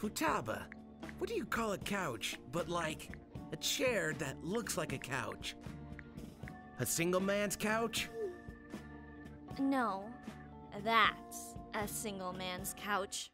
Futaba. What do you call a couch, but like a chair that looks like a couch? A single man's couch? No, that's a single man's couch.